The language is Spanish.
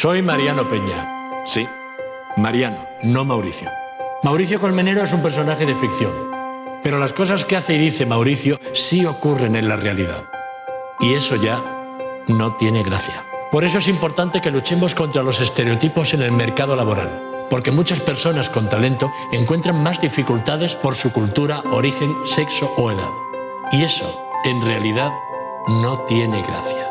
Soy Mariano Peña. Sí, Mariano, no Mauricio. Mauricio Colmenero es un personaje de ficción, pero las cosas que hace y dice Mauricio sí ocurren en la realidad. Y eso ya no tiene gracia. Por eso es importante que luchemos contra los estereotipos en el mercado laboral, porque muchas personas con talento encuentran más dificultades por su cultura, origen, sexo o edad. Y eso, en realidad, no tiene gracia.